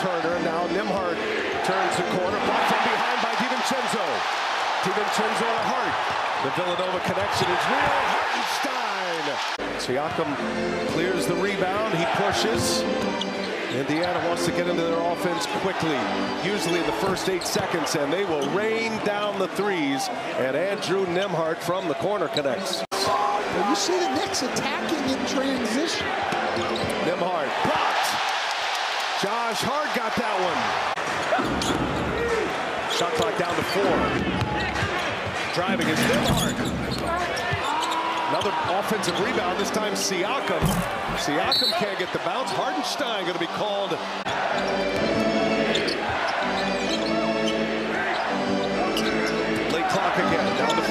Turner. Now Nembhard turns the corner. Blocked from behind by DiVincenzo. DiVincenzo to Hart. The Villanova connection is real. Hartenstein. Siakam clears the rebound. He pushes. Indiana wants to get into their offense quickly, usually in the first 8 seconds, and they will rain down the threes. And Andrew Nembhard from the corner connects. You see the Knicks attacking in transition. Nembhard blocked. Josh Hart got that one. Shot clock down to 4. Driving is Nembhard. Another offensive rebound, this time Siakam. Siakam can't get the bounce. Hartenstein going to be called. Late clock again, down to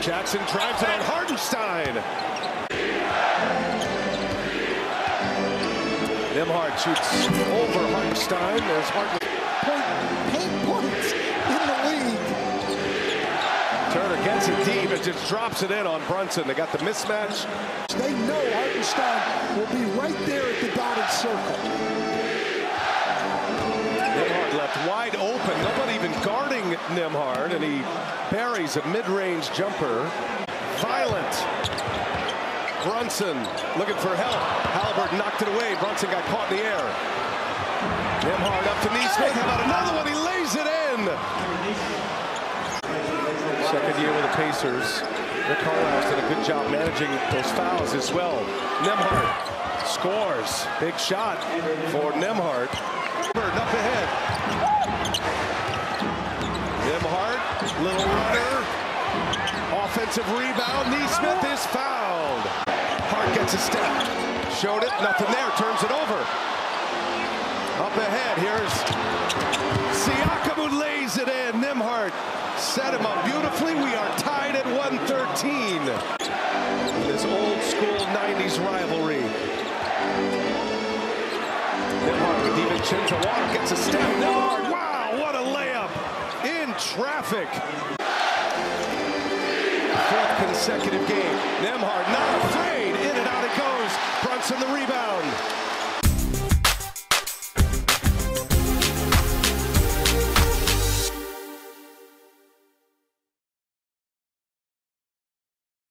4. Jackson drives it on Hartenstein. Nembhard shoots over Hartenstein. There's Hartenstein. 8 points in the league. Turner gets it deep and just drops it in on Brunson. They got the mismatch. They know Hartenstein will be right there at the dotted circle. Nembhard left wide open. Nobody even guarding Nembhard, and he buries a mid-range jumper. Violent. Brunson looking for help. Halliburton knocked it away. Brunson got caught in the air. Nembhard up to Neesmith. How about another one? He lays it in. Second year with the Pacers. Rick Carlisle's done a good job managing those fouls as well. Nembhard scores. Big shot for Nembhard. Nembhard up ahead. Nembhard, little runner. Offensive rebound. Neesmith is fouled. Hart gets a step. Showed it. Nothing there. Turns it over. Up ahead. Here's Siakam who lays it in. Nembhard set him up beautifully. We are tied at 113. This old school 90s rivalry. Nembhard with DiVincenzo. Walker gets a step. Nembhard. Wow, what a layup. In traffic. Fourth consecutive game. Nembhard not afraid. In and out it goes. Brunson the rebound.